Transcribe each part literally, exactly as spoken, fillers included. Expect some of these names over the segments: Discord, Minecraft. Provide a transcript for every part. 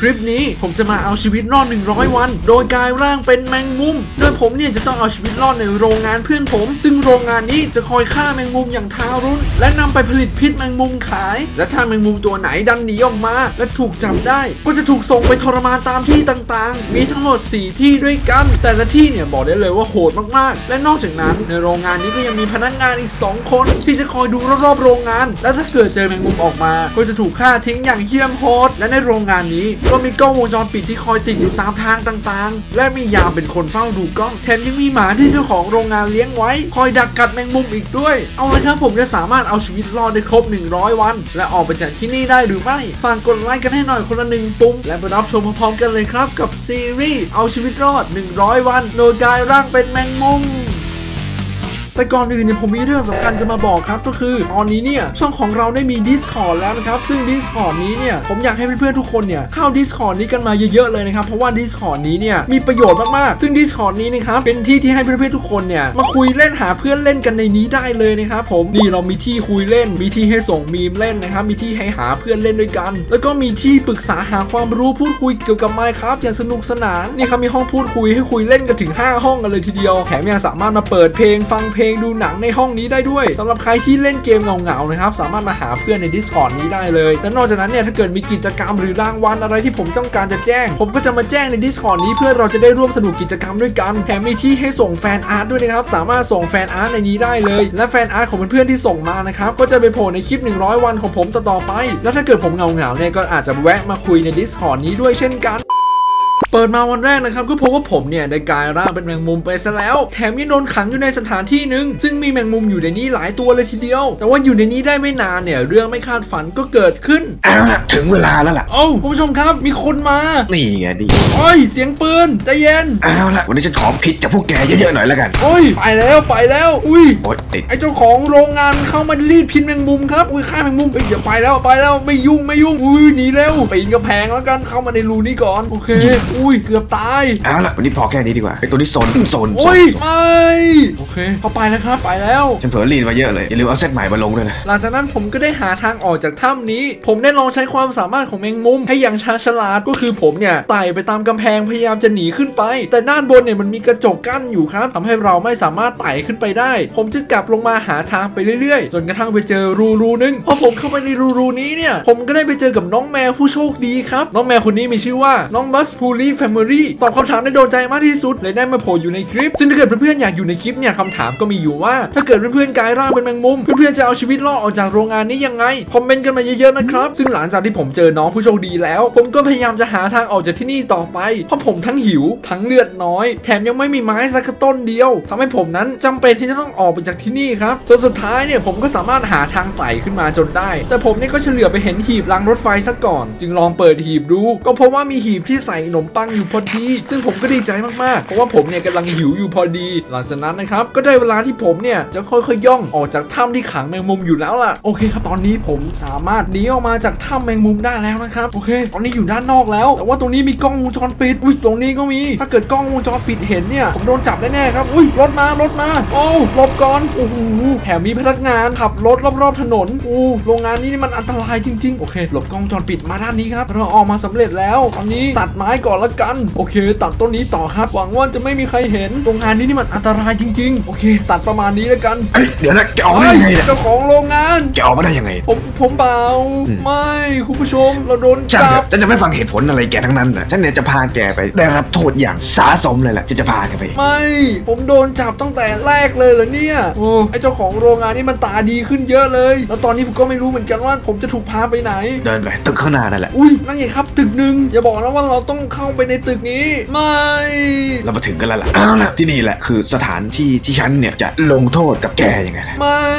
คลิปนี้ผมจะมาเอาชีวิตรอดหนึ่งร้อยวันโดยกลายร่างเป็นแมงมุมโดยผมเนี่ยจะต้องเอาชีวิตรอดในโรงงานเพื่อนผมซึ่งโรงงานนี้จะคอยฆ่าแมงมุมอย่างทารุณและนำไปผลิตพิษแมงมุมขายและถ้าแมงมุมตัวไหนดันหนีออกมาและถูกจับได้ก็จะถูกส่งไปทรมานตามที่ต่างๆมีทั้งหมดสี่ที่ด้วยกันแต่ละที่เนี่ยบอกได้เลยว่าโหดมากๆและนอกจากนั้นในโรงงานนี้ก็ยังมีพนักงานอีกสองคนที่จะคอยดูรอบๆโรงงานและถ้าเกิดเจอแมงมุมออกมาก็จะถูกฆ่าทิ้งอย่างเหี้ยมโหดและในโรงงานนี้ก็มีกล้องวงจรปิดที่คอยติดอยู่ตามทางต่างๆและมียามเป็นคนเฝ้าดูกล้องแถมยังมีหมาที่เจ้าของโรงงานเลี้ยงไว้คอยดักกัดแมงมุมอีกด้วยเอาละครับผมจะสามารถเอาชีวิตรอดได้ครบหนึ่งร้อยวันและออกไปจากที่นี่ได้หรือไม่ฝากกดไลค์กันให้หน่อยคนละหนึ่งปุ่มและไปรับชมพร้อมๆกันเลยครับกับซีรีส์เอาชีวิตรอดหนึ่งร้อยวันโดยกลายร่างเป็นแมงมุมแต่ก่อนอื่นเนี่ยผมมีเรื่องสำคัญจะมาบอกครับก็คือตอนนี้เนี่ยช่องของเราได้มี Discord แล้วนะครับซึ่ง Discord นี้เนี่ยผมอยากให้เพื่อนๆทุกคนเนี่ยเข้า Discord นี้กันมาเยอะๆเลยนะครับเพราะว่า Discord นี้เนี่ยมีประโยชน์มากๆซึ่ง Discord นี้นะครับเป็นที่ที่ให้เพื่อนๆทุกคนเนี่ยมาคุยเล่นหาเพื่อนเล่นกันในนี้ได้เลยนะครับผมนี่เรามีที่คุยเล่นมีที่ให้ส่งมีมเล่นนะครับมีที่ให้หาเพื่อนเล่นด้วยกันแล้วก็มีที่ปรึกษาหาความรู้พูดคุยเกี่ยวกับ Minecraft อย่างสนุกสนานนี่ครับมีห้องพูดคุยให้คุยเล่นกันถึงห้าห้องกันเลยทีเดียวแถมยังสามารถมาเปิดเพลงฟังเพลงดูหนังในห้องนี้ได้ด้วยสำหรับใครที่เล่นเกมเหงาๆนะครับสามารถมาหาเพื่อนใน Discord นี้ได้เลยและนอกจากนั้นเนี่ยถ้าเกิดมีกิจกรรมหรือรางวัลอะไรที่ผมต้องการจะแจ้งผมก็จะมาแจ้งใน Discord นี้เพื่อเราจะได้ร่วมสนุกกิจกรรมด้วยกันแถมมีที่ให้ส่งแฟนอาร์ตด้วยนะครับสามารถส่งแฟนอาร์ตในนี้ได้เลยและแฟนอาร์ตของเพื่อนๆที่ส่งมานะครับก็จะไปโผล่ในคลิปหนึ่งร้อยวันของผมต่อไปและถ้าเกิดผมเหงาๆเนี่ยก็อาจจะแวะมาคุยใน Discord นี้ด้วยเช่นกันเปิดมาวันแรกนะครับก็พบว่าผมเนี่ยได้กลายร่างเป็นแมงมุมไปซะแล้วแถมยังโดนขังอยู่ในสถานที่หนึ่งซึ่งมีแมงมุมอยู่ในนี้หลายตัวเลยทีเดียวแต่ว่าอยู่ในนี้ได้ไม่นานเนี่ยเรื่องไม่คาดฝันก็เกิดขึ้นอ้าวถึงเวลาแล้วล่ะโอ้คุณผู้ชมครับมีคนมานี่ไงดิโอ้ยเสียงปืนใจเย็นอ้าวล่ะวันนี้ฉันขอพิษจากพวกแกเยอะๆหน่อยแล้วกันโอ้ยไปแล้วไปแล้วอุ้ยโอ๊ยติดไอเจ้าของโรงงานเข้ามารีดพิษแมงมุมครับอุ้ยฆ่าแมงมุมอย่าไปแล้วไปแล้วไม่ยุ่งไม่ยุ่งอุ้ยหนีแล้วปีนกระแพงแล้วกันเข้ามาในรูนี้ก่อนโอเคอุ้ยเกือบตายเอาล่ะวันนี้พอแค่นี้ดีกว่าไอตัวนี้โซนโซนโอ้ยไม่โอเคเขาไปแล้วครับไปแล้วฉันเผลอลีนมาเยอะเลยอย่าลืมเอาเซตใหม่มาลงด้วยนะหลังจากนั้นผมก็ได้หาทางออกจากถ้ำนี้ผมได้ลองใช้ความสามารถของแมงมุมให้อย่างชาญฉลาดก็คือผมเนี่ยไต่ไปตามกำแพงพยายามจะหนีขึ้นไปแต่ด้านบนเนี่ยมันมีกระจกกั้นอยู่ครับทำให้เราไม่สามารถไต่ขึ้นไปได้ผมจึงกลับลงมาหาทางไปเรื่อยๆจนกระทั่งไปเจอรูรูนึงพอผมเข้าไปในรูรูนี้เนี่ยผมก็ได้ไปเจอกับน้องแมวผู้โชคดีครับน้องแมวคนนี้มีชื่อว่าน้องบัสพูลี่แฟมิลี่ตอบคำถามได้โดนใจมากที่สุดเลยได้มาโผล่อยู่ในคลิปซึ่งถ้าเกิดเพื่อนๆอยากอยู่ในคลิปเนี่ยคำถามก็มีอยู่ว่าถ้าเกิดเพื่อนๆกลายร่างเป็นแมงมุมเพื่อนๆจะเอาชีวิตรอดออกจากโรงงานนี้ยังไงคอมเมนต์กันมาเยอะๆนะครับซึ่งหลังจากที่ผมเจอน้องผู้โชคดีแล้วผมก็พยายามจะหาทางออกจากที่นี่ต่อไปเพราะผมทั้งหิวทั้งเลือดน้อยแถมยังไม่มีไม้สักต้นเดียวทำให้ผมนั้นจำเป็นที่จะต้องออกไปจากที่นี่ครับจนสุดท้ายเนี่ยผมก็สามารถหาทางไต่ขึ้นมาจนได้แต่ผมเนี่ยก็เฉลียวไปเห็นหีบรางรถไฟซะก่อนจึงลองเปิดหีบดูก็พบว่ามีหีบที่ใส่ขนมปังอยู่พอดีซึ่งผมก็ดีใจมากๆเพราะว่าผมเนี่ยกำลังหิวอยู่พอดีหลังจากนั้นนะครับก็ได้เวลาที่ผมเนี่ยจะค่อยๆย่องออกจากถ้ำที่ขังแมงมุมอยู่แล้วล่ะโอเคครับตอนนี้ผมสามารถหนีออกมาจากถ้ำแมงมุมได้แล้วนะครับโอเคตอนนี้อยู่ด้านนอกแล้วแต่ว่าตรงนี้มีกล้องวงจรปิดอุ้ยตรงนี้ก็มีถ้าเกิดกล้องวงจรปิดเห็นเนี่ยผมโดนจับแน่ๆครับอุ้ยรถมารถมาโอ้หลบก่อนโอ้โหแถมมีพนักงานขับรถรอบๆถนนโอ้โรงงานนี้นี่มันอันตรายจริงๆโอเคหลบกล้องวงจรปิดมาด้านนี้ครับเราออกมาสำเร็จแล้วตอนนี้ตัดไม้ก่อนละกันโอเคตัดต้นนี้ต่อครับหวังว่าจะไม่มีใครเห็นโรงงานนี้นี่มันอันตรายจริงๆโอเคตัดประมาณนี้ละกันเดี๋ยวนะแกออกได้ยังไงเจ้าของโรงงานแกออกมาได้ยังไงผมผมเปล่าไม่คุณผู้ชมเราโดนจับฉันจะไม่ฟังเหตุผลอะไรแกทั้งนั้นแต่ฉันเนี่ยจะพาแกไปได้รับโทษอย่างสาสมเลยแหละจะจะพาแกไปไม่ผมโดนจับตั้งแต่แรกเลยเหรอเนี่ยโอ้ไอเจ้าของโรงงานนี่มันตาดีขึ้นเยอะเลยแล้วตอนนี้ผมก็ไม่รู้เหมือนกันว่าผมจะถูกพาไปไหนเดินไปตึกข้างหน้านั่นแหละอุ้ยนั่นไงครับตึกหนึ่งอย่าบอกนะว่าเราต้องเข้าไปในตึกนี้ไม่เรามาถึงกันแล้วล่ะอ้าวล่ะที่นี่แหละคือสถานที่ที่ฉันเนี่ยจะลงโทษกับแกยังไงไม่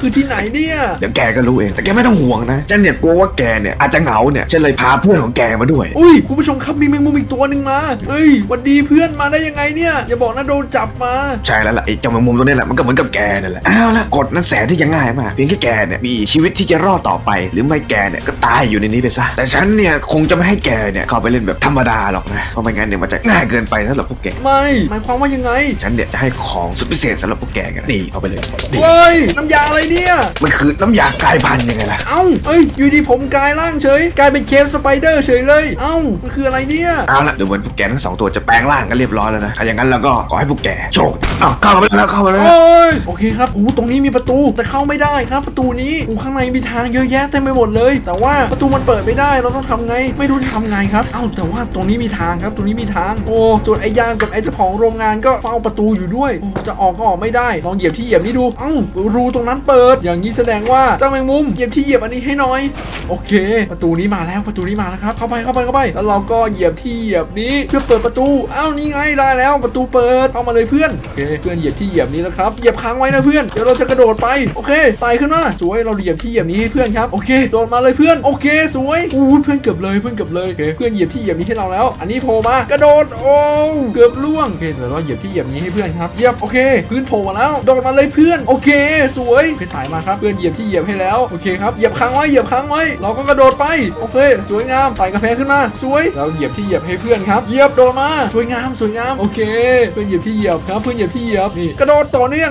คือที่ไหนเนี่ยเดี๋ยวแกก็รู้เองแต่แกไม่ต้องห่วงนะฉันเนี่ยกลัวว่าแกเนี่ยอาจจะเหงาเนี่ยฉันเลยพาเพื่อนของแกมาด้วยอุ้ยคุณผู้ชมครับมีแมงมุมอีกตัวหนึ่งมาเฮ้ยวันดีเพื่อนมาได้ยังไงเนี่ยอย่าบอกนะโดนจับมาใช่แล้วล่ะไอ้เจ้าแมงมุมตัวนี้แหละมันก็เหมือนกับแกนั่นแหละอ้าวล่ะกฎนั้นแสนที่จะง่ายมากเพียงแค่แกเนี่ยมีชีวิตที่จะรอดต่อไปหรือไม่แกเนี่ยก็ตายอยู่ในนี้ไปซะแต่ฉันเนี่ยคงจะไม่ให้แกเนี่ยเข้าไปเล่นแบบ ธรรมดาหรอกนะเพราะไม่งั้นเดี๋ยวมันจะง่ายเกินไปสำหรับพวกแกไม่หมายความว่ายังไงฉันเดี๋ยวจะให้ของสุดพิเศษสำหรับพวกแกกันนี่เอาไปเลยเฮ้ยน้ำยาอะไรเนี่ยมันคือน้ำยากลายพันธุ์ยังไงล่ะเอ้าเอ้ยอยู่ดีผมกลายร่างเฉยกลายเป็นเคฟสไปเดอร์เฉยเลยเอ้ามันคืออะไรเนี่ยเอาละเดี๋ยวเหมือนพวกแกทั้งสองตัวจะแปลงร่างกันเรียบร้อยแล้วนะถ้าอย่างนั้นเราก็ขอให้พวกแกโชคอ้าวเข้ามาแล้วเข้ามาแล้วโอเคครับอู้ตรงนี้มีประตูแต่เข้าไม่ได้ครับประตูนี้อู้ข้างในมีทางเยอะแยะเต็มไปหมดเลยแต่ว่าประตูมันเปิดไม่ได้เราต้องทำไงไม่รู้ทำไงครับเอ้าแต่ว่าตรงนี้มีทางครับตรงนี้มีทางโอ้ส่วนไอ้ยามกับไอ้เจ้าของโรงงานก็เฝ้าประตูอยู่ด้วยจะออกก็ออกไม่ได้ลองเหยียบที่เหยียบนี้ดูเอ้ารูตรงนั้นเปิดอย่างนี้แสดงว่าเจ้าแมงมุมเหยียบที่เหยียบอันนี้ให้หน่อยโอเคประตูนี้มาแล้วประตูนี้มาแล้วครับเข้าไปเข้าไปเข้าไปแล้วเราก็เหยียบที่เหยียบนี้เพื่อเปิดประตูเอ้านี่ไงได้แล้วประตูเปิดเข้ามาเลยเพื่อนโอเคเพื่อนเหยียบที่เหยียบนี้แล้วครับเหยียบค้างไว้นะเพื่อนเดี๋ยวเราจะกระโดดไปโอเคไต่ขึ้นมาสวยเราเหยียบที่เหยียบนี้ให้เพื่อนครับโอเคโดดมาเลยเพื่อนโอเคสวยอู้เพื่อนเกือบเลยเพื่อนเกือบเลยเพื่อนเหยียบที่เหยียบนี้ให้เราแล้วอันนี้โผล่มากระโดดโอ้เกือบล่วงโอเคเดี๋ยวเราเหยียบที่เหยียบนี้ให้เพื่อนครับเหยียบโอเคพื้นโผล่มาแล้วโดดมาเลยเพื่อนโอเคสวยเพื่อนไต่มาครับเพื่อนเหยียบที่เหยียบให้แล้วโอเคครับเหยียบค้างไว้เหยียบค้างไว้เราก็กระโดดไปโอเคสวยงามไต่กระแพงขึ้นมาสวยเราเหยียบที่เหยียบให้เพื่อนครับเหยียบโดดมาสวยงามสวยงามโอเคเพื่อนเหยียบที่เหยียบครับเพื่อนเหยียบที่เหยียบนี่กระโดดต่อเนื่อ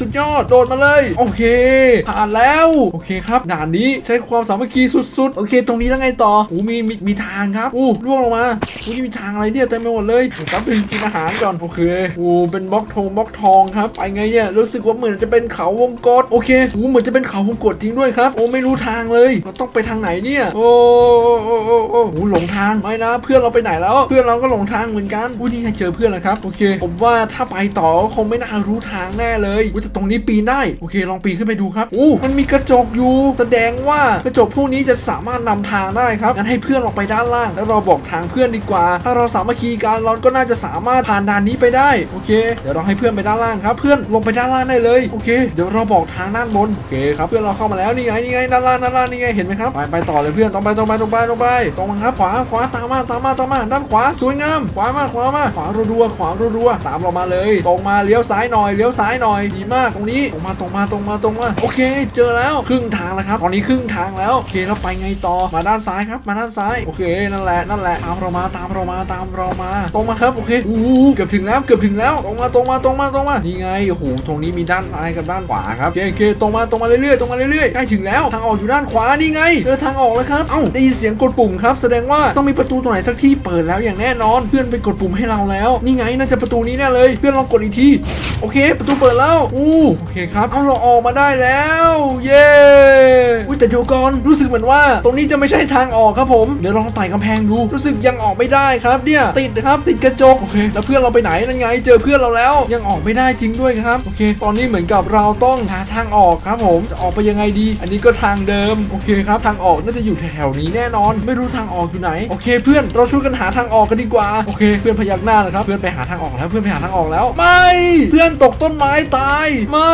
งสุดยอดโดดมาเลยโอเคผ่านแล้วโอเคครับด่านนี้ใช้ความสามัคคีสุดๆโอเคตรงนี้แล้วไงต่อโอ้มีมีทางครับอู้ล่วงลงมาอู้นี่มีทางอะไรเนี่ยเต็มไปหมดเลยครับดึงกินอาหารก่อนโอเคอู้เป็นบล็อกทองบล็อกทองครับไปไงเนี่ยรู้สึกว่าเหมือนจะเป็นเขาวงกตโอเคอู้เหมือนจะเป็นเขาวงกตจริงด้วยครับโอ้ไม่รู้ทางเลยเราต้องไปทางไหนเนี่ยโอ้โอ้โอ้โอ้อู้หลงทางไม่นะเพื่อนเราไปไหนแล้วเพื่อนเราก็หลงทางเหมือนกันอู้นี่เจอเพื่อนแล้วครับโอเคผมว่าถ้าไปต่อคงไม่น่ารู้ทางแน่เลยแต่ตรงนี้ปีนได้โอเคลองปีนขึ้นไปดูครับอู้มันมีกระจกอยู่แสดงว่ากระจกพวกนี้จะสามารถนำทางได้ครับงั้นให้เพื่อนเราไปด้านล่างแล้วเราบอกทางเพื่อนดีกว่าถ้าเราสามัคคีกันเราก็น่าจะสามารถผ่านด่านนี้ไปได้โอเคเดี๋ยวเราให้เพื่อนไปด้านล่างครับเพื่อนลงไปด้านล่างได้เลยโอเคเดี๋ยวเราบอกทางด้านบนโอเคครับเพื่อนเราเข้ามาแล้วนี่ไงนี่ไงด้านล่างด้านล่างนี่ไงเห็นไหมครับไปไปต่อเลยเพื่อนตรงไปตรงไปตรงไปตรงไปตรงครับขวาขวาตามมาตามมาตามมาด้านขวาสวยงามขวามาขวามาขวารัวๆขวารัวๆตามเรามาเลยตรงมาเลี้ยวซ้ายหน่อยเลี้ยวซ้ายหน่อยมากตรงนี้ตรงมาตรงมาตรงมาตรงมาโอเคเจอแล้วครึ่งทางแล้วครับตอนนี้ครึ่งทางแล้วโอเคเราไปไงต่อมาด้านซ้ายครับมาด้านซ้ายโอเคนั่นแหละนั่นแหละตามเรามาตามเรามาตามเรามาตรงมาครับโอเคอู้เกือบถึงแล้วเกือบถึงแล้วตรงมาตรงมาตรงมาตรงมานี่ไงโอ้โหตรงนี้มีด้านซ้ายกับด้านขวาครับโอเคตรงมาตรงมาเรื่อยๆตรงมาเรื่อยๆใกล้ถึงแล้วทางออกอยู่ด้านขวานี่ไงเจอทางออกแล้วครับเอ้าได้ยินเสียงกดปุ่มครับแสดงว่าต้องมีประตูตรงไหนสักที่เปิดแล้วอย่างแน่นอนเพื่อนไปกดปุ่มให้เราแล้วนี่ไงน่าจะประตูนี้แน่เลยเพื่อนลองกดอีกทีโอเคประตูเปิดแล้วอู้โอเคครับเอาเราออกมาได้แล้วเย้อุ้ยแต่เดี๋ยวก่อนรู้สึกเหมือนว่าตรงนี้จะไม่ใช่ทางออกครับผมเดี๋ยวลองไต่กำแพงดูรู้สึกยังออกไม่ได้ครับเนี่ยติดนะครับติดกระจกโอเคแล้วเพื่อนเราไปไหนนั่นไงเจอเพื่อนเราแล้วยังออกไม่ได้จริงด้วยครับโอเคตอนนี้เหมือนกับเราต้องหาทางออกครับผมจะออกไปยังไงดีอันนี้ก็ทางเดิมโอเคครับทางออกน่าจะอยู่แถวๆนี้แน่นอนไม่รู้ทางออกอยู่ไหนโอเคเพื่อนเราช่วยกันหาทางออกกันดีกว่าโอเคเพื่อนพยักหน้านะครับเพื่อนไปหาทางออกแล้วเพื่อนไปหาทางออกแล้วไม่เพื่อนตกต้นไม้ตายไม่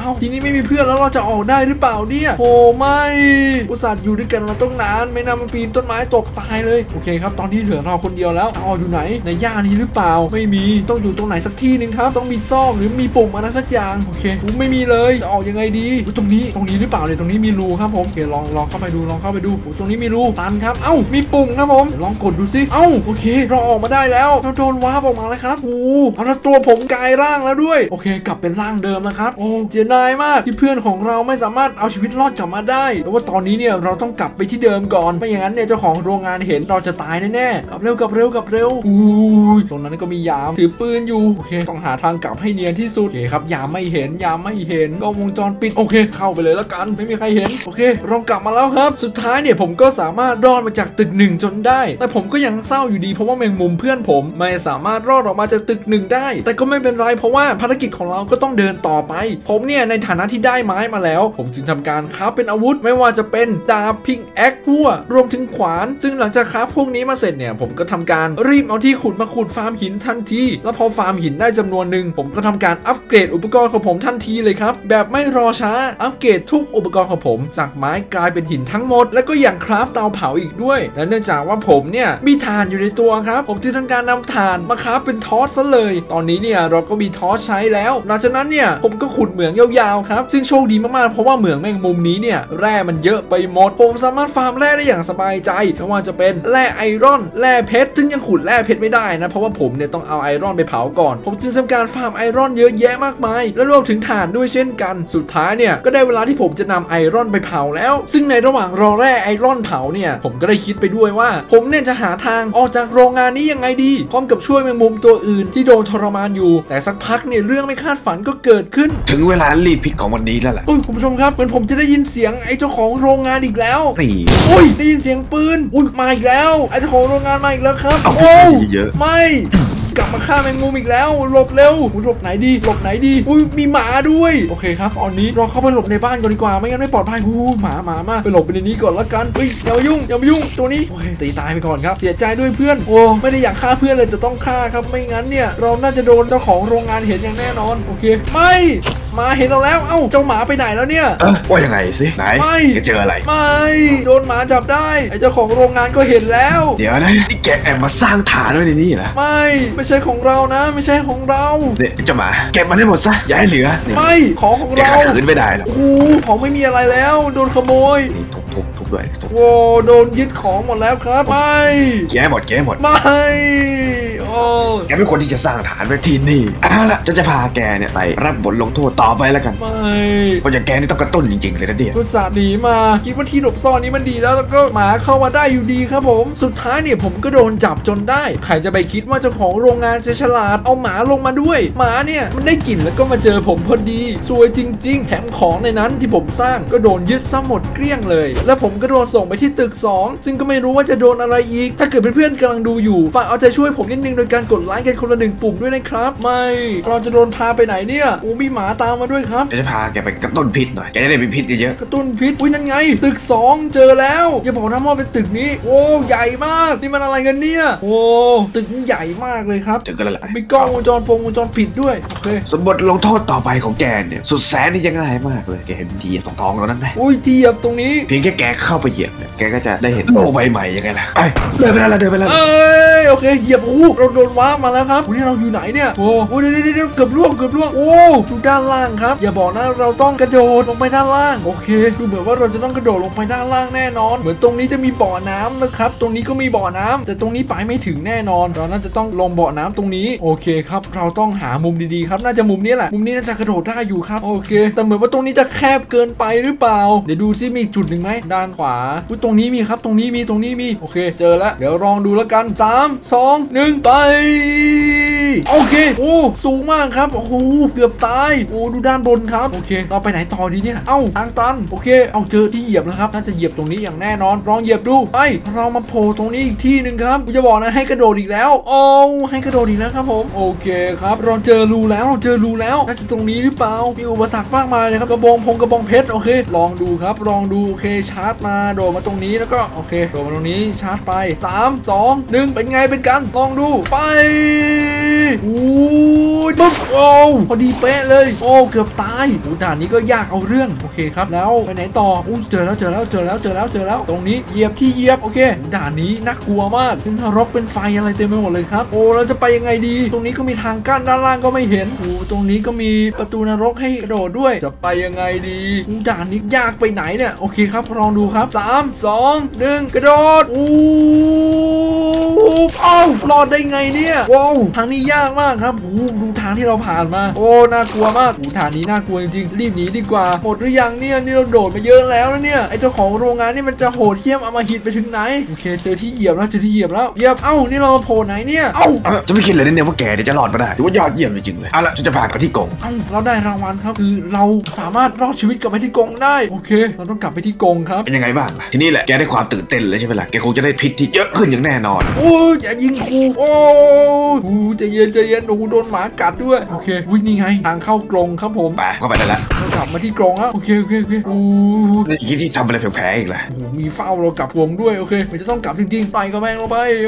เอาทีนี้ไม่มีเพื่อนแล้วเราจะออกได้หรือเปล่าเนี่ยโอ้ไม่อุตส่าห์อยู่ด้วยกันมาต้องนานไม่นำมันปีนต้นไม้ตกตายเลยโอเคครับตอนนี้เหลือเราคนเดียวแล้วออกอยู่ไหนในย่านนี้หรือเปล่าไม่มีต้องอยู่ตรงไหนสักที่นึงครับต้องมีซอกหรือมีปุ่มอะไรสักอย่างโอเคผมไม่มีเลยจะออกยังไงดีตรงนี้ตรงนี้หรือเปล่าเลยตรงนี้มีรูครับผมโอเคลองลองเข้าไปดูลองเข้าไปดูตรงนี้มีรูตันครับเอ้ามีปุ่มครับผมลองกดดูสิเอ้าโอเคเราออกมาได้แล้วเราโดนว้าออกมาแล้วครับโอ้เอาละตัวผมกลายร่างแล้วด้วยโอเคกลับเป็นร่างเดิมนะครับโอ้เสียดายมากที่เพื่อนของเราไม่สามารถเอาชีวิตรอดกลับมาได้แต่ว่าตอนนี้เนี่ยเราต้องกลับไปที่เดิมก่อนไม่อย่างนั้นเนี่ยเจ้าของโรงงานเห็นเราจะตายแน่ๆกลับเร็วกลับเร็วกลับเร็วอู้ยตรงนั้นก็มียามถือปืนอยู่โอเคต้องหาทางกลับให้เนียนที่สุดโอเคครับยามไม่เห็นยามไม่เห็นกล้องวงจรปิดโอเคเข้าไปเลยแล้วกันไม่มีใครเห็นโอเคเรากลับมาแล้วครับสุดท้ายเนี่ยผมก็สามารถรอดมาจากตึกหนึ่งจนได้แต่ผมก็ยังเศร้าอยู่ดีเพราะว่าแมงมุมเพื่อนผมไม่สามารถรอดออกมาจากตึกหนึ่งได้แต่ก็ไม่เป็นไรเพราะว่าภารกิจของเราก็ต้องเดินต่อไปผมเนี่ยในฐานะที่ได้ไม้มาแล้วผมจึงทำการค้าเป็นอาวุธไม่ว่าจะเป็นดาบพิกแอคพั่วรวมถึงขวานซึ่งหลังจากค้าพวกนี้มาเสร็จเนี่ยผมก็ทำการรีบเอาที่ขุดมาขุดฟาร์มหินทันทีแล้วพอฟาร์มหินได้จำนวนหนึ่งผมก็ทำการอัปเกรดอุปกรณ์ของผมทันทีเลยครับแบบไม่รอช้าอัปเกรดทุกอุปกรณ์ของผมจากไม้กลายเป็นหินทั้งหมดแล้วก็อย่างคราฟเตาเผาอีกด้วยและเนื่องจากว่าผมเนี่ยมีถ่านอยู่ในตัวครับผมจึงทำการนำถ่านมาค้าเป็นทอสซะเลยตอนนี้เนี่ยเราก็มีทอสใช้แล้วหลังจากนั้นเนี่ย เนี่ยผมก็ขุดเหมืองยาวๆครับซึ่งโชคดีมากๆเพราะว่าเหมืองแมงมุมนี้เนี่ยแร่มันเยอะไปหมดผมสามารถฟาร์มแร่ได้อย่างสบายใจไม่ว่าจะเป็นแร่ไอรอนแร่เพชรซึ่งยังขุดแร่เพชรไม่ได้นะเพราะว่าผมเนี่ยต้องเอาไอรอนไปเผาก่อนผมจึงทำการฟาร์มไอรอนเยอะแยะมากมายและรวมถึงถ่านด้วยเช่นกันสุดท้ายเนี่ยก็ได้เวลาที่ผมจะนำไอรอนไปเผาแล้วซึ่งในระหว่างรอแร่ไอรอนเผาเนี่ยผมก็ได้คิดไปด้วยว่าผมเนี่ยจะหาทางออกจากโรงงานนี้ยังไงดีพร้อมกับช่วยแมงมุมตัวอื่นที่โดนทรมานอยู่แต่สักพักเนี่ยเรื่องไม่คาดฝันก็เกิดขึ้นถึงเวลารีบพิกของวันนี้แล้วแหละอุ้ยคุณผู้ชมครับเหมือนผมจะได้ยินเสียงไอ้เจ้าของโรงงานอีกแล้วนี่อุ้ยได้ยินเสียงปืนอุ้ยมาอีกแล้วไอ้เจ้าของโรงงานมาอีกแล้วครับโอ้ไม่กลับมาฆ่าแมงมุมอีกแล้วหลบเร็วหลบไหนดีหลบไหนดีอุ้ยมีหมาด้วยโอเคครับตอนนี้เราเข้าไปหลบในบ้านก่อนดีกว่าไม่งั้นไม่ปลอดภัยอู้หมาหมามากไปหลบไปในนี้ก่อนละกันอุ้ยอย่ามายุ่งอย่ามายุ่งตัวนี้ตีตายไปก่อนครับเสียใจด้วยเพื่อนโอ้ไม่ได้อยากฆ่าเพื่อนเลยแต่ต้องฆ่าครับไม่งั้นเนี่ยเราน่าจะโดนเจ้าของโรงงานเห็นอย่างแน่นอนโอเคไม่มาเห็นเราแล้วเอ้าเจ้าหมาไปไหนแล้วเนี่ยเออว่ายังไงสิไหนไม่เจออะไรไม่โดนหมาจับได้ไอ้เจ้าของโรงงานก็เห็นแล้วเดี๋ยวนะนี่แกแอบมาสร้างฐานไว้ในนี้เหรอไม่ไม่ใช่ของเรานะไม่ใช่ของเราเด็กเจ้าหมาแกมันให้หมดซะอย่าให้เหลือไม่ของของเราคืนไม่ได้หรอกโอ้ของไม่มีอะไรแล้วโดนขโมยนี่ทุบทุบทุบด้วยโอ้โดนยึดของหมดแล้วครับไม่แกหมดแกหมดไม่โอ้แกเป็นคนที่จะสร้างฐานไว้ที่นี่เอาละจะจะพาแกเนี่ยไปรับบทลงโทษต่อไปแล้วกันไม่คนอย่างแกนี่ต้องกระตุ้นจริงๆเลยนะเดี๋ยวก็สาดหนีมาคิดว่าที่หลบซ่อนนี้มันดีแล้วแล้วก็หมาเข้ามาได้อยู่ดีครับผมสุดท้ายเนี่ยผมก็โดนจับจนได้ใครจะไปคิดว่าเจ้าของโรงงานจะฉลาดเอาหมาลงมาด้วยหมาเนี่ยมันได้กลิ่นแล้วก็มาเจอผมพอดีซวยจริงๆแถมของในนั้นที่ผมสร้างก็โดนยึดซะหมดเกลี้ยงเลยแล้วผมก็โดนส่งไปที่ตึกสองซึ่งก็ไม่รู้ว่าจะโดนอะไรอีกถ้าเกิดเพื่อนๆกำลังดูอยู่ฝากเอาใจช่วยผมนิดนึงโดยการกดไลค์กันคนละหนึ่งปุ่มด้วยนะครับไม่เราจะโดนพาไปไหนเนี่ยอูมีหมาตามมาด้วยครับจะพาแกไปกระตุ้นพิษหน่อยแกจะได้มีพิษเยอะๆกระตุ้นพิษอุ้ยนั่นไงตึกสองเจอแล้วอย่าบอกนะว่าเป็นตึกนี้โอ้ใหญ่มากนี่มันอะไรกันเนี่ยโอ้ตึกนี้ใหญ่มากเลยครับถึงกันแล้วมีกล้องวงจรปงวงจรปิดด้วยโอเคสมบัติลงโทษต่อไปของแกเนี่ยสุดแสนที่จะง่ายมากเลยแกเห็นทีตรงท้องแล้วนั่นไหมอุ้ยทีบตรงนี้เพียงแค่แกเข้าไปเหยียบเนี่ยแกก็จะได้เห็นโลกใบใหม่ยังไงล่ะไปเดินไปแล้วเดินไปแล้วเอ้ยโอเคเหยียบอู้เราโดนว้ามาแล้วครับวันนี้เราอยู่ไหนเนี่ยโอ้โหเดี๋ยวเดี๋ยวเดี๋ยวเกือบล่วงเกือบล่วงโอ้ดูด้านล่างครับอย่าบอกนะเราต้องกระโดดลงไปด้านล่างโอเคดูเหมือนว่าเราจะต้องกระโดดลงไปด้านล่างแน่นอนเหมือนตรงนี้จะมีบ่อน้ำนะครับตรงนี้ก็มีบ่อน้ำแต่ตรงนี้ไปไม่ถึงแน่นอนเราน่าจะต้องลงบ่อน้ำตรงนี้โอเคครับเราต้องหามุมดีๆครับน่าจะมุมนี้แหละมุมนี้น่าจะกระโดดได้อยู่ครับโอเคแต่เหมือนว่าตรงนี้จะแคบเกินไปหรือเปล่าเดี๋ยวดูซิมีจุดหนึ่งไหมด้านขวาตรงนี้มีครับตรงนี้มีตรงนี้มีโอเคเจอแล้วเดี๋ยวลองดูแล้วกันสาม สอง หนึ่งไปโอเคโอ้สูงมากครับโอ้โหเกือบตายโอ้ดูด้านบนครับโอเคเราไปไหนต่อดีเนี่ยเอ้าทางตันโอเคเอาเจอที่เหยียบแล้วครับน่าจะเหยียบตรงนี้อย่างแน่นอนลองเหยียบดูไปเรามาโผล่ตรงนี้อีกที่หนึ่งครับกูจะบอกนะให้กระโดดอีกแล้วโอ้ให้กระโดดอีกแล้วครับผมโอเคครับเราเจอรูแล้วเราเจอรูแล้วน่าจะตรงนี้หรือเปล่ามีอุปสรรคมากมายเลยครับกระบองพงกระบองเพชรโอเคลองดูครับลองดูโอเคชาร์จมาโดดมาตรงนี้แล้วก็โอเคโดดมาตรงนี้ชาร์จไปสาม สอง หนึ่งเป็นไงเป็นกันลองดูไปอู้ยปุ๊บโอ้พอดีเป๊ะเลยโอ้เกือบตายโอ้ด่านนี้ก็ยากเอาเรื่องโอเคครับแล้วไปไหนต่ออู้เจอแล้วเจอแล้วเจอแล้วเจอแล้วเจอแล้วตรงนี้เหยียบที่เหยียบโอเคด่านนี้น่ากลัวมากเป็นทารกเป็นไฟอะไรเต็มไปหมดเลยครับโอ้เราจะไปยังไงดีตรงนี้ก็มีทางกั้นด้านล่างก็ไม่เห็นโอ้ตรงนี้ก็มีประตูนรกให้กระโดดด้วยจะไปยังไงดีด่านนี้ยากไปไหนเนี่ยโอเคครับลองดูครับสาม สอง หนึ่งกระโดดอู้เอ้ารอดได้ไงเนี่ยโอ้ทางนี้ยากมากครับหูดูทางที่เราผ่านมาโอ้น่ากลัวมากหูทางนี้น่ากลัวจริงๆรีบหนีดีกว่าหมดหรือยังเนี่ยนี่เราโดดมาเยอะแล้วนะเนี่ยไอเจ้าของโรงงานนี่มันจะโหดเหี้ยมอำมหิตไปถึงไหนโอเคเจอที่เหยียบแล้วเจอที่เหยียบแล้วเหยียบเอ้านี่เรามาโผล่ไหนเนี่ยเอ้าจะไม่คิดเลยเนี่ยว่าแกจะรอดมาได้ถือว่ายอดเยี่ยมจริงๆเลยเอาละจะผ่านไปที่กรงเราได้รางวัลครับคือเราสามารถรอดชีวิตกลับไปที่กรงได้โอเคเราต้องกลับไปที่กรงครับเป็นยังไงบ้างล่ะทีนี้แหละแกได้ความตื่นเต้นเลยใช่ไหมล่ะแกคงจะได้พิษที่เยอะขึ้นอย่างแน่นอนโอ้ยอย่ายิงกูโอ้ใจเย็นใจเย็นโอ้โดนหมากัดด้วยโอเควิ่งนี่ไงทางเข้ากรงครับผมไปเข้าไปได้แล้วกลับมาที่กรงแล้วโอเคโอเคโอเคโอ้ยคิดที่ทำอะไรแผลงๆอีกเลยโอ้มีเฝ้าเรากลับวงด้วยโอเคมันจะต้องกลับจริงๆไปก็แม่งเราไป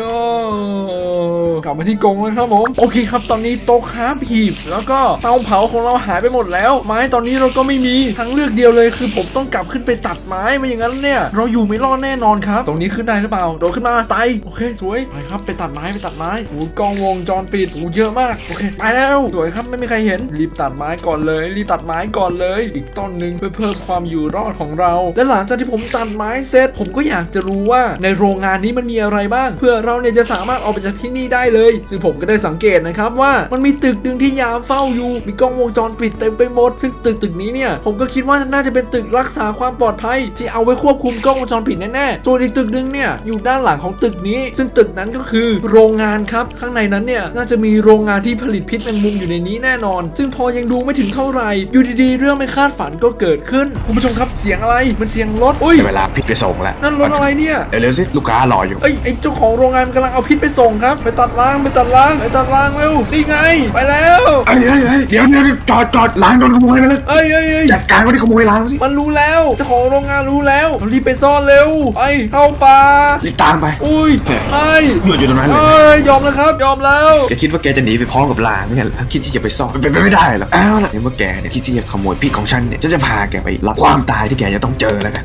กลับมาที่กรงแล้วครับผมโอเคครับตอนนี้โต๊ะค้าผีบแล้วก็เตาเผาของเราหายไปหมดแล้วไม้ตอนนี้เราก็ไม่มีทางเลือกเดียวเลยคือผมต้องกลับขึ้นไปตัดไม้ไม่อย่างนั้นเนี่ยเราอยู่ไม่รอดแน่นอนครับตรงนี้ขึ้นได้หรือเปล่าโดดขึ้นมาตายโอเคสวยไปครับไปตัดไม้ ม้ไปตัดไม้โอ้กล้องวงจรปิดโอ้เยอะมากโอเคไปแล้วสวยครับไม่มีใครเห็นรีบตัดไม้ก่อนเลยรีบตัดไม้ก่อนเลยอีกต้นนึงเพื่อเพิ่มความอยู่รอดของเราและหลังจากที่ผมตัดไม้เสร็จผมก็อยากจะรู้ว่าในโรงงานนี้มันมีอะไรบ้างเพื่อเราเนี่ยจะสามารถออกไปจากที่นี่ได้เลยซึ่งผมก็ได้สังเกตนะครับว่ามันมีตึกนึงที่ยามเฝ้าอยู่มีกล้องวงจรปิดเต็มไปหมดซึ่งตึกตึกนี้เนี่ยผมก็คิดว่าน่าจะเป็นตึกรักษาความปลอดภัยที่เอาไว้ควบคุมกล้องวงจรปิดแน่ๆส่วนอีกตึกนึงเนี่ยอยู่ด้านหลังของตึกนี้ซึ่งตึกนั้นก็คือโรงงานครับข้างในนั้นเนี่ยน่าจะมีโรงงานที่ผลิตพิษแมงมุมอยู่ในนี้แน่นอนซึ่งพอยังดูไม่ถึงเท่าไหร่อยู่ดีๆเรื่องไม่คาดฝันก็เกิดขึ้นคุณผู้ชมครับเสียงอะไรมันเสียงรถอุ้ยเวลาพิษไปส่งแล้วนั่นรถอะไรเนี่ยเดี๋ยวเร็วสิลูกค้ารออยู่เอ้ยไอ้เจ้าของโรงงานกำลังเอาพิษไปส่งครับไปตัดล้างไปตัดล้างไปตัดล้างเร็วนี่ไงไปแล้วเฮ้ยเฮ้ยเฮ้ยเดี๋ยวเดี๋ยวจอดจอดล้างโดนขโมยไปแล้วเอ้ยเอ้ยเอ้ยจัดการมันที่ขโมยล้างสิมันรู้แล้วเจ้าของโรงงานรู้แล้วรีบไปซ่อนเร็วไอ้เข้าป่ารีบตามไปอุ้ยไอ้หยุดอยู่ตรงนั้นเลยเอ้ยยอมแล้วครับยอมแล้วแกคิดว่าแกจะหนีไปพร้อมกับล้างเนี่ยคิดที่จะไปซ่อนเป็นไปไม่ได้หรอกอ้าวล่ะเดี๋ยวเมื่อแกเนี่ยคิดที่จะขโมยพิษของฉันเนี่ยฉันจะพาแกไปรับความตายที่แกจะต้องเจอแล้วกั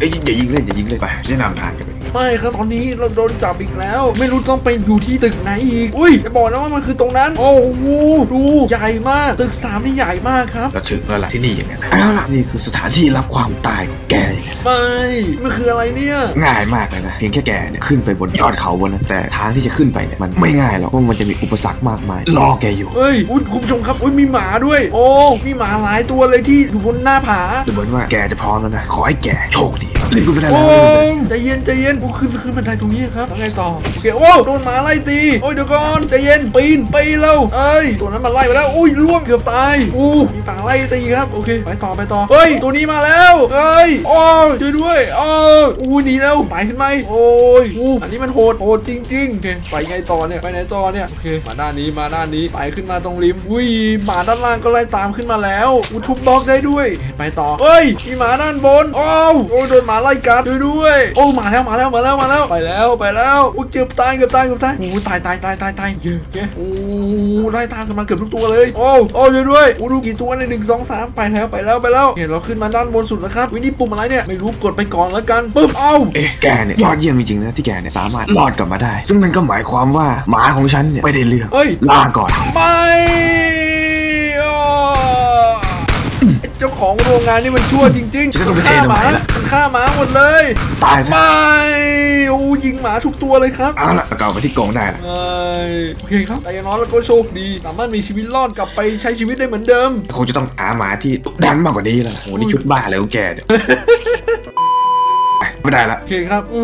นอย่ายิงเล่นอย่ายิงเล่นไปใช้นำทางกันไปไม่ครับตอนนี้เราโดนจับอีกแล้วไม่รู้ต้องไปอยู่ที่ตึกไหนอีกอุ้ยจะบอกนะว่ามันคือตรงนั้นโอ้โหดูใหญ่มากตึกสามนี่ใหญ่มากครับเราถึงแล้วล่ะที่นี่อย่างเงี้ยเอาล่ะนี่คือสถานที่รับความตายของแกอย่างเงี้ยไม่มันคืออะไรเนี่ยง่ายมากเลยนะเพียงแค่แกเนี่ยขึ้นไปบนยอดเขาบนนั้นแต่ทางที่จะขึ้นไปเนี่ยมันไม่ง่ายหรอกเพราะมันจะมีอุปสรรคมากมายรอแกอยู่เฮ้ยอุ้ยคุณผู้ชมครับอุ้ยมีหมาด้วยโอ้มีหมาหลายตัวเลยที่อยู่บนหน้าผาดูเหมือนว่าแกจะพร้อมแล้วนะขอให้แกโชคดีรีบขึ้นไปได้แล้วใจเย็นใจเย็นกูขึ้นขึ้นบันไดตรงนี้ครับแล้วไงต่อโอเคโอ้โดนหมาไล่ตีโอ้ยเดี๋ยวก่อนใจเย็นปีนไปแล้วเอ้ยตัวนั้นมันไล่ไปแล้วอุ้ยล่วงเกือบตายอู้มีปากไล่ตีครับโอเคไปต่อไปต่อเฮ้ยตัวนี้มาแล้วเอ้ยโอ้ช่วยด้วยโอ้อู้หนีแล้วตายขึ้นไหมโอ้ยอู้อันนี้มันโหดโหดจริงๆโอเคไปไงต่อเนี่ยไปไหนต่อเนี่ยโอเคมาด้านนี้มาด้านนี้ไต่ขึ้นมาตรงริมอุ้ยหมาด้านล่างก็ไล่ตามขึ้นมาแล้วอู้ทุบบล็อกได้ด้วยไปต่อเฮ้ยมีหมาด้านบนโอ้โอ้โดนหมาไล่กัดด้วยโอ้มาแล้วมาแล้วมาแล้วมาแล้วไปแล้วไปแล้วอุ้ยเกือบตายเกือบตายเกือบตายอู้ตายตายตายตายตายเยอะแยะโอ้ไล่ตามกันมาเกือบทุกตัวเลยโอ้โอ้เยอะด้วยอู้ดูกี่ตัวในหนึ่งสองสามไปแล้วไปแล้วไปแล้วเห็นเราขึ้นมาด้านบนสุดแล้วครับวิธีปุ่มอะไรเนี่ยไม่รู้กดไปก่อนแล้วกันปึ๊บเอ้าเอ๊ะแกเนี่ยยอดเยี่ยมจริงๆนะที่แกเนี่ยสามารถรอดกลับมาได้ซึ่งนั่นก็หมายความว่าหมาของฉันเนี่ยไม่ได้เลือกล่าก่อนไปเจ้าของโรงงานนี่มันชั่วจริงๆฆ่าหมาฆ่าหมาหมดเลยตายไปโอ้ยิงหมาทุกตัวเลยครับเอาล่ะกลับไปที่กองได้ละโอเคครับแต่อย่างน้อยเราก็โชคดีสามารถมีชีวิตรอดกลับไปใช้ชีวิตได้เหมือนเดิมคงจะต้องหาหมาที่ดันมากกว่านี้ละโหนี่ชุดบ้าอะไรของแกเนี่ยไม่ได้ละโอเคครับอือ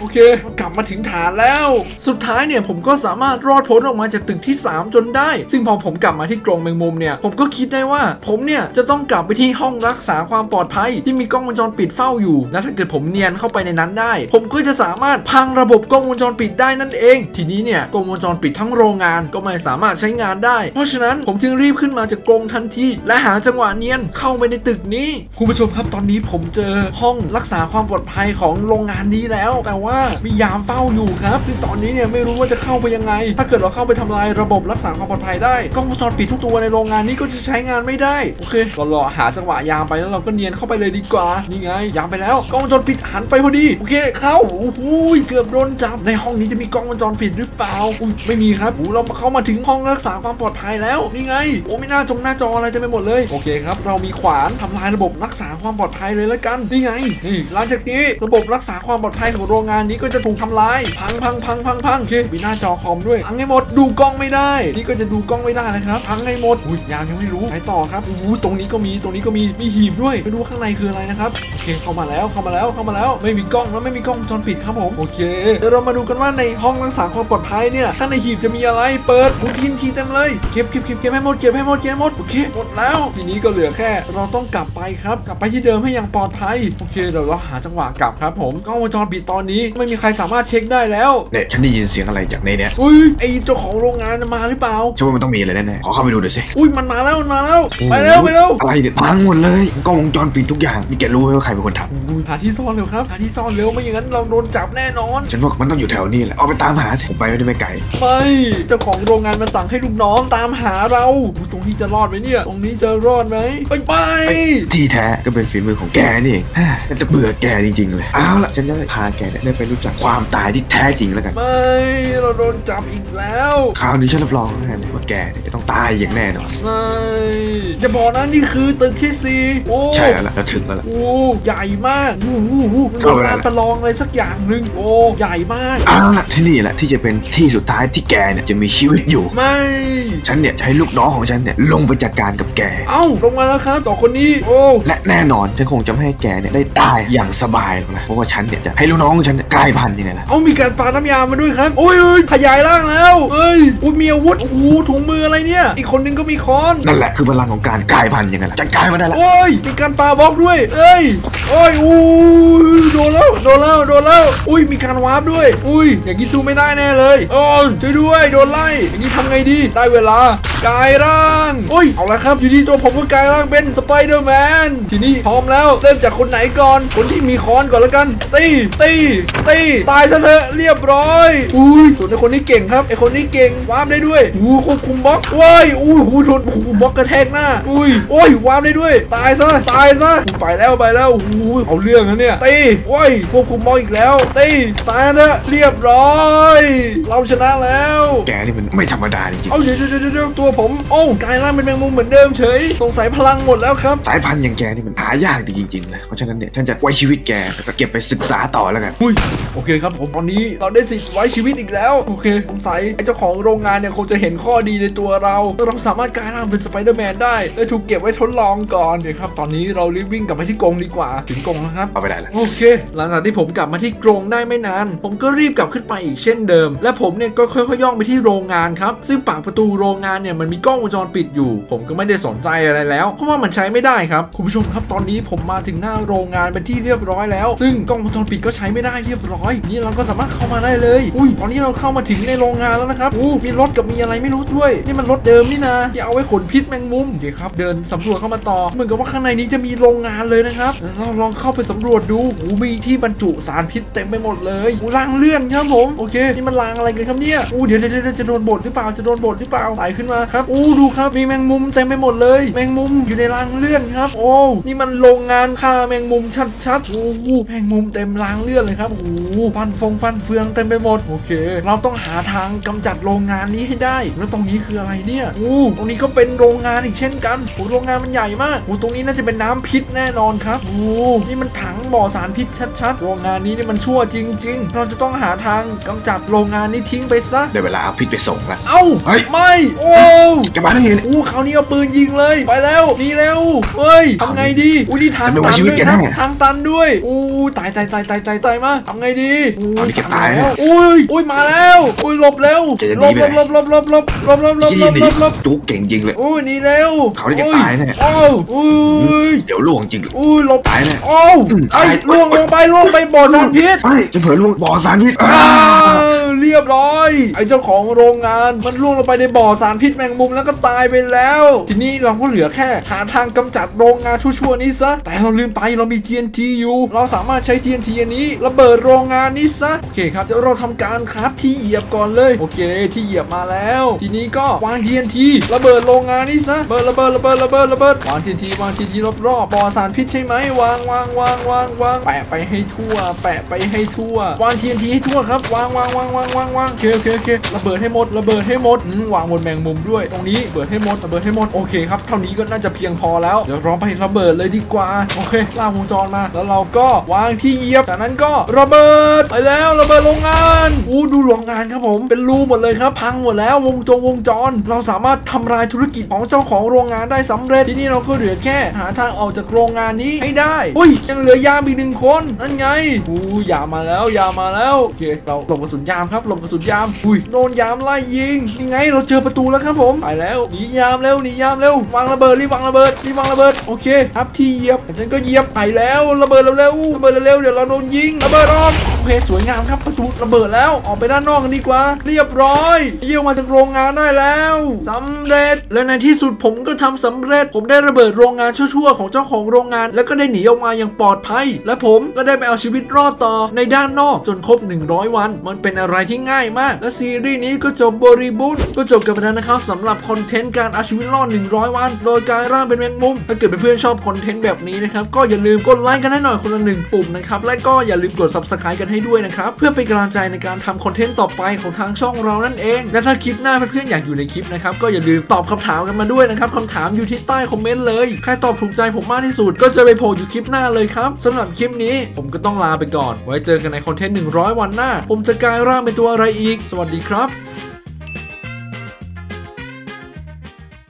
โอเคกลับมาถึงฐานแล้วสุดท้ายเนี่ยผมก็สามารถรอดพ้นออกมาจากตึกที่สามจนได้ซึ่งพอผมกลับมาที่กรงแมงมุมเนี่ยผมก็คิดได้ว่าผมเนี่ยจะต้องกลับไปที่ห้องรักษาความปลอดภัยที่มีกล้องวงจรปิดเฝ้าอยู่และถ้าเกิดผมเนียนเข้าไปในนั้นได้ผมก็จะสามารถพังระบบกล้องวงจรปิดได้นั่นเองทีนี้เนี่ยกล้องวงจรปิดทั้งโรงงานก็ไม่สามารถใช้งานได้เพราะฉะนั้นผมจึงรีบขึ้นมาจากกรงทันทีและหาจังหวะเนียนเข้าไปในตึกนี้คุณผู้ชมครับตอนนี้ผมเจอห้องรักษาความปลอดภัยของโรงงานนี้แล้วแต่ว่ามียามเฝ้าอยู่ครับซึ่งตอนนี้เนี่ยไม่รู้ว่าจะเข้าไปยังไงถ้าเกิดเราเข้าไปทำลายระบบรักษาความปลอดภัยได้กล้องวงจรปิดทุกตัวในโรงงานนี้ก็จะใช้งานไม่ได้โอเคก็รอหาจังหวะยามไปแล้วเราก็เนียนเข้าไปเลยดีกว่านี่ไงยามไปแล้วกล้องวงจรปิดหันไปพอดีโอเคเข้าโอ้โหเกือบโดนจับในห้องนี้จะมีกล้องวงจรปิดหรือเปล่าอุ้ยไม่มีครับโอ้เราเข้ามาถึงห้องรักษาความปลอดภัยแล้วนี่ไงโอ้ไม่น่าจงหน้าจออะไรจะไปหมดเลยโอเคครับเรามีขวานทำลายระบบรักษาความปลอดภัยเลยแล้วกันนี่ไงนี่หลังจากนี้ระบบรักษาความปลอดภัยของโรงงานนี้ก็จะถูกทำลายพังพังพังพังพังโอเคมีหน้าจอคอมด้วยพังให้หมดดูกล้องไม่ได้นี่ก็จะดูกล้องไม่ได้นะครับพังให้หมดอุ้ยยามยังไม่รู้ไปต่อครับโอ้โหตรงนี้ก็มีตรงนี้ก็มีมีหีบด้วยไม่รู้ข้างในคืออะไรนะครับโอเคเข้ามาแล้วเข้ามาแล้วเข้ามาแล้วไม่มีกล้องแล้วไม่มีกล้องวงจรปิดครับผมโอเคเดี๋ยวเรามาดูกันว่าในห้องรักษาความปลอดภัยเนี่ยข้างในหีบจะมีอะไรเปิดหูทินทีเต็มเลยเก็บเก็บเก็บเก็บให้หมดเก็บให้หมดเก็บให้หมดโอเคหมดแล้วทีนี้ก็เหลือแค่เราต้องกลับไปครับกลับไปที่เดิมให้อย่างปลอดภัยโอเคเดี๋ยวเราหาจังหวะกลับครับผมกล้องวงจรปิดตอนนี้ไม่มีใครสามารถเช็คได้แล้วเนี่ยฉันได้ยินเสียงอะไรจากในเนี้ยอุ้ยไอเจ้าของโรงงานมาหรือเปล่าฉันว่ามันต้องมีอะไรแน่ๆขอเข้าไปดูหน่อยสิอุ้ยมันมาแล้วมันมาแล้วไปแล้วไปแล้วอะไรเด็ดพังหมดเลยกล้องวงจรปิดทุกอย่างนี่แกรู้ไหมว่าใครเป็นคนทำหาที่ซ่อนเร็วครับหาที่ซ่อนเร็วไม่อย่างนั้นเราโดนจับแน่นอนฉันว่ามันต้องอยู่แถวนี้แหละเอาไปตามหาสิผมไปไม่ได้ไม่ไกลไม่เจ้าของโรงงานมันสั่งให้ลูกน้องตามหาเราตรงนี้จะรอดไหมเนี่ยตรงนี้จะรอดไหมไปไปที่แท้ก็เป็นฝีมือของแกนี่ฉันจะเบื่อแกจริงๆเลยอ้าวล่ะฉันจะพาแกเนี่ยได้ไปรู้จักความ ตายที่แท้จริงแล้วกันไม่เราโดนจับอีกแล้วคราวนี้ฉันรับรองแน่ว่าแกจะต้องตายอย่างแน่นอนไม่จะบอกนะนี่คือตึกที่สี่โอ้ใช่แล้วเราถึงแล้วล่ะโอ้ใหญ่มากโอ้โหโรงงานประลองอะไรสักอย่างหนึ่งโอ้ใหญ่มากอ่ะที่นี่แหละที่จะเป็นที่สุดท้ายที่แกเนี่ยจะมีชีวิตอยู่ไม่ฉันเนี่ยใช้ลูกน้องของฉันเนี่ยลงไปจัดการกับแกเอ้าลงมาแล้วครับสองคนนี้โอ้และแน่นอนฉันคงจะไม่ให้แกเนี่ยได้ตายอย่างสบายหรอกนะเพราะว่าฉันเนี่ยจะให้ลูกน้องของฉันกลายพันธุ์ยังไงล่ะเอามีการปาน้ำยามาด้วยครับโอ้ยขยายร่างแล้วเอ้ยอุ้ยมีอาวุธโอ้โหถุงมืออะไรเนี่ยอีกคนนึงก็มีค้อนนั่นแหละคือพลังของการกลายพันธุ์ยังไงล่ะจัดการมาได้แล้วโอ้ยมีการปาบล็อกด้วยเอ้ยโอ้ยอู้โดนแล้วโดนแล้วโดนแล้วอุ้ยมีการวาร์ปด้วยอุ้ยอย่างนี้สู้ไม่ได้แน่เลยโอ้ยช่วยด้วยโดนไล่อย่างนี้ทำไงดีได้เวลากลายร่างโอ้ยเอาละครับอยู่ดีตัวผมก็กลายร่างเป็นสไปเดอร์แมนทีนี้พร้อมแล้วเริ่มจากคนไหนก่อนคนที่มีค้อนก่อนแล้วกันตีตีตีตายซะเถอะเรียบร้อยอุ้ยส่วนไอคนนี้เก่งครับไอคนนี้เก่งวาร์ปได้ด้วยอู้ควบคุมบล็อกว้ายอู้หูโดนหูบล็อกกระแทกหน้าอุ้ยโอ้ยวาร์ปได้ด้วยตายซะตายซะไปแล้วไปแล้วอู้เอาเรื่องนะเนี่ยตีว้ายควบคุมบล็อกอีกแล้วตีตายนะเรียบร้อยเราชนะแล้วแกนี่มันไม่ธรรมดาจริงๆเอาเดี๋ยวเดี๋ยวเดี๋ยวตัวผมโอ้กลายร่างเป็นแมงมุมเหมือนเดิมเฉยสงสัยพลังหมดแล้วครับสายพันธุ์อย่างแกนี่มันหายากจริงๆนะเพราะฉะนั้นเนี่ยฉันจะไว้ชีวิตแกแล้วก็เก็บไปศึกษาต่อแล้วกันอุ้ยโอเคครับผมตอนนี้เราได้สิทธิ์ไว้ชีวิตอีกแล้วโอเคสงสัยไอ้เจ้าของโรงงานเนี่ยคงจะเห็นข้อดีในตัวเราเราสามารถกลายร่างเป็นสไปเดอร์แมนได้และถูกเก็บไว้ทดลองก่อนเดี๋ยวครับตอนนี้เรารีบวิ่งกลับมาที่กรงดีกว่าถึงกรงแล้วครับเอาไปได้แล้วโอเคหลังจากที่ผมกลับมาที่กรงได้ไม่นานผมก็รีบกลับขึ้นไปอีกเช่นเดิมและผมเนี่ยก็ค่อยๆย่องไปที่โรงงานครับซึ่งปากประตูโรงงานเนี่ยมันมีกล้องวงจรปิดอยู่ผมก็ไม่ได้สนใจอะไรแล้วเพราะว่ามันใช้ไม่ได้ครับคุณผู้ชมครับตอนนี้ผมมาถึงหน้าโรงงานเป็นที่เรียบร้อยแล้วซึ่งกล้องวงจรปิดก็ใช้ไม่ได้เรียบร้อยนี่เราก็สามารถเข้ามาได้เลยอุ้ยตอนนี้เราเข้ามาถึงในโรงงานแล้วนะครับอู้มีรถกับมีอะไรไม่รู้ด้วยนี่มันรถเดิมนี่นะที่เอาไว้ขนพิษแมงมุมเดี๋ยวครับเดินสำรวจเข้ามาต่อเหมือนกับว่าข้างในนี้จะมีโรงงานเลยนะครับเราลองเข้าไปสำรวจดูอู้มีที่บรรจุสารพิษเต็มไปหมดเลยอู้รางเลื่อนครับผมโอเคนี่มันรางอะไรกันครับเนี่ยอู้เดี๋ยวเดี๋ยวจะโดนบดหรือเปล่าจะโดนบดหรือเปล่าไหลขึ้นมาครับอู้ดูครับมีแมงมุมเต็มไปหมดเลยแมงมุมอยู่ในรางเลื่อนครับโอ้นี่มันโรงงานฆ่าแมงมุมชัดๆอู้แมงมุมเต็มรางเลื่อนเลยครับอู้ฟันฟงฟันเฟืองเต็มไปหมดโอเคเราต้องหาทางกำจัดโรงงานนี้ให้ได้แล้วตรงนี้คืออะไรเนี่ยอู้ตรงนี้ก็เป็นโรงงานอีกเช่นกันโอ้โรงงานมันใหญ่มากอู้ตรงนี้น่าจะเป็นน้ำพิษแน่นอนครับอู้นี่มันถังบ่อสารพิษชัดๆโรงงานนี้นี่มันชั่วจริงๆเราจะต้องหาทางกำจัดโรงงานนี้ทิ้งไปซะได้เวลาเอาพิษไปส่งละเอ้าไม่โอ้จะมาได้ยังไงอู้คราวนี้เอาปืนยิงเลยไปแล้วนี่แล้วเฮ้ยทำไงดีอู้นี่ทางตันด้วยครับทางตันด้วยอู้ตายตายตายตายตายตายมาทำไงดีตอนนี้แกตายแล้วอุ้ยอุ้ยมาแล้วอุ้ยหลบแล้วหลบหลบหลบหลบหลบหลบหลบหลบหลบหลบหลบหลบจุกเก่งจริงเลยอุ้ยนี่แล้วเขาได้แกตายแน่อุ้ยเดี๋ยวล่วงจริงเลยอุ้ยหลบตายแน่โอ้ไอ้ล่วงลงไปล่วงไปบ่อสารพิษไอ้จะเผลอล่วงบ่อสารพิษเรียบร้อยไอ้เจ้าของโรงงานมันล่วงลงไปในบ่อสารพิษแมงมุมแล้วก็ตายไปแล้วทีนี้เราก็เหลือแค่หาทางกำจัดโรงงานชั่วๆนี้ซะแต่เราลืมไปเรามี ที เอ็น ที อยู่เราสามารถใช้ ที เอ็น ที อันนี้ระเบิดโรงงานนี้ซะโอเคครับเดี๋ยวเราทำการคราฟที่เหยียบก่อนเลยโอเคที่เหยียบมาแล้วทีนี้ก็วาง ที เอ็น ที ระเบิดโรงงานนี้ซะเบิดระเบิดระเบิดระเบิดระเบิดวาง ที เอ็น ที วาง ที เอ็น ที รอบๆบ่อสารพิษใช่ไหมวางวางวางวางวางแปะไปให้ทั่วแปะไปให้ทั่ววาง ที เอ็น ที ให้ทั่วครับวางวางวางวางวางวางโอเคโอเคโอเคระเบิดให้หมดระเบิดให้หมดวางบนแมงมุมด้วยตรงนี้เบิดให้หมดระเบิดให้หมดโอเคครับเท่านี้ก็น่าจะเพียงพอแล้วเดี๋ยวเราไประเบิดเลยดีกว่าโอเคล่าวงจรมาแล้วเราก็วางที่เหยียบจากนั้นก็ระเบิดไปแล้วระเบิดโรงงานอู้ดูโรงงานครับผมเป็นรูหมดเลยครับพังหมดแล้ววงจรวงจรเราสามารถทำลายธุรกิจของเจ้าของโรงงานได้สำเร็จทีนี้เราก็เหลือแค่หาทางออกจากโรงงานนี้ให้ได้อุ้ยยังเหลือยามอีกหนึ่งคนนั่นไงอู้ยามมาแล้วยามมาแล้วโอเคเราหลบกระสุนยามครับหลบกระสุนยามอุ้ยโดนยามไล่ยิงยังไงเราเจอประตูแล้วครับผมไปแล้วหนียามเร็วหนียามเร็ววางระเบิดรีบวางระเบิดรีบวางระเบิดโอเคครับที่เหยียบฉันก็เหยียบไปแล้วระเบิดเร็วๆระเบิดเร็วๆเดี๋ยวเราโดนยิงระเบิดออกโอเคสวยงามครับประตูระเบิดแล้วออกไปด้านนอกกันดีกว่าเรียบร้อยเยี่ยมมาจากโรงงานได้แล้วสำเร็จและในที่สุดผมก็ทำสำเร็จผมได้ระเบิดโรงงานชั่วๆของเจ้าของโรงงานแล้วก็ได้หนีออกมาอย่างปลอดภัยและผมก็ได้ไปเอาชีวิตรอดต่อในด้านนอกจนครบหนึ่งร้อยวันมันเป็นอะไรที่ ง่ายมากและซีรีส์นี้ก็จบบริบูรณ์ก็จบกันไปแล้วนะครับสำหรับคอนเทนต์การเอาชีวิตรอดหนึ่งร้อยวันโดยการร่างเป็นแมงมุมถ้าเกิดเพื่อนๆชอบคอนเทนต์แบบนี้นะครับก็อย่าลืมกดไลค์กันให้หน่อยคนละหนึ่งปุ่มนะครับและก็อย่าลืมกด ซับสไครบ์ กันให้ด้วยนะครับเพื่อเป็นกำลังใจในการทำคอนเทนต์ต่อไปของทางช่องเรานั่นเองและถ้าคลิปหน้าเพื่อนๆอยากอยู่ในคลิปนะครับก็อย่าลืมตอบคำถามกันมาด้วยนะครับคำถามอยู่ที่ใต้คอมเมนต์เลยใครตอบถูกใจผมมากที่สุดก็จะไปโผล่อยู่คลิปหน้าเลยครับสำหรับคลิปนี้ผมก็ต้องลาไปก่อนไว้เจอกันในคอนเทนต์หนึ่งร้อยวันหน้าผมจะกลายร่างเป็นตัวอะไรอีกสวัสดีครับ